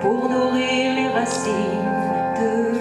Pour nourrir les racines de